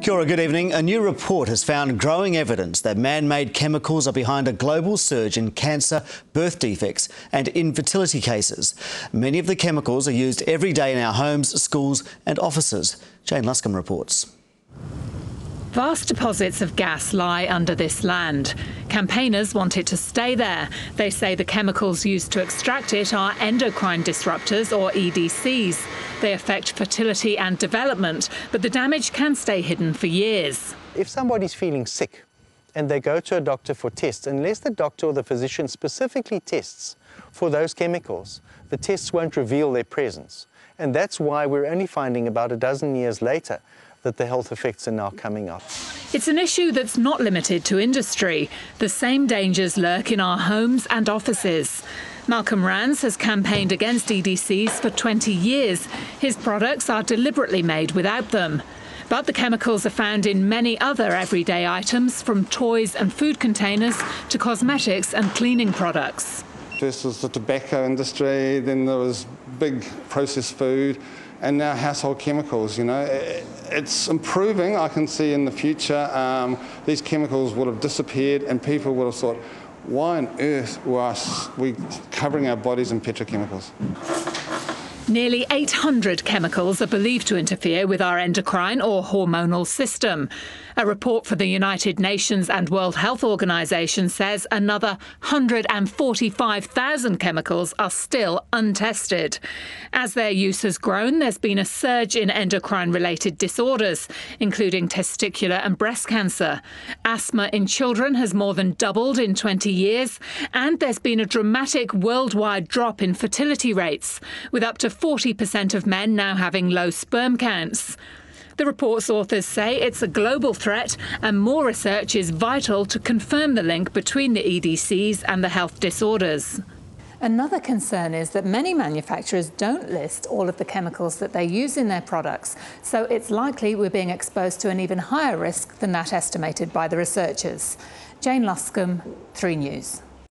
Kia ora, good evening. A new report has found growing evidence that man-made chemicals are behind a global surge in cancer, birth defects and infertility cases. Many of the chemicals are used every day in our homes, schools and offices. Jane Luscombe reports. Vast deposits of gas lie under this land. Campaigners want it to stay there. They say the chemicals used to extract it are endocrine disruptors, or EDCs. They affect fertility and development, but the damage can stay hidden for years. If somebody's feeling sick and they go to a doctor for tests, unless the doctor or the physician specifically tests for those chemicals, the tests won't reveal their presence. And that's why we're only finding about a dozen years later that the health effects are now coming up. It's an issue that's not limited to industry. The same dangers lurk in our homes and offices. Malcolm Rands has campaigned against EDCs for 20 years. His products are deliberately made without them. But the chemicals are found in many other everyday items, from toys and food containers to cosmetics and cleaning products. This was the tobacco industry, then there was big processed food, and now household chemicals. You know, it's improving. I can see in the future these chemicals would have disappeared and people would have thought, why on earth were we covering our bodies in petrochemicals? Nearly 800 chemicals are believed to interfere with our endocrine or hormonal system. A report for the United Nations and World Health Organization says another 145,000 chemicals are still untested. As their use has grown, there's been a surge in endocrine-related disorders, including testicular and breast cancer. Asthma in children has more than doubled in 20 years, and there's been a dramatic worldwide drop in fertility rates, with up to 40% of men now having low sperm counts. The report's authors say it's a global threat and more research is vital to confirm the link between the EDCs and the health disorders. Another concern is that many manufacturers don't list all of the chemicals that they use in their products, so it's likely we're being exposed to an even higher risk than that estimated by the researchers. Jane Luscombe, 3 News.